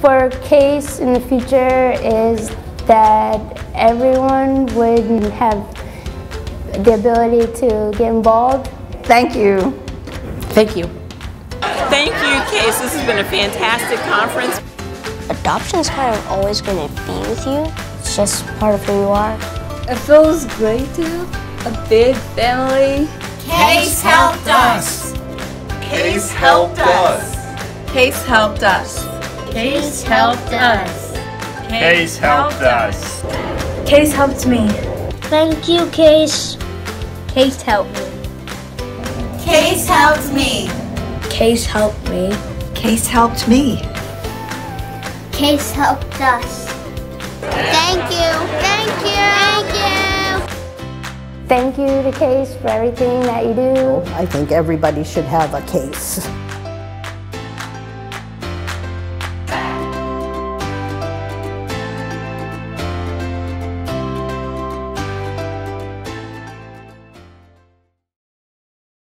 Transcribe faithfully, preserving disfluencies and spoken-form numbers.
for C A S E in the future is that everyone would have the ability to get involved. Thank you. Thank you. Thank you, C A S E. This has been a fantastic conference. Adoption is kind of always going to be with you. It's just part of who you are. It feels great to a big family. C A S E helped us. C A S E helped us. C A S E helped us. C A S E helped us. C A S E helped us. C A S E helped me. Thank you, C A S E. C A S E helped me. C A S E helped me. C A S E helped me. C A S E helped me. C A S E helped us. Thank you. Thank you. Thank you. Thank you to C A S E for everything that you do. I think everybody should have a C A S E.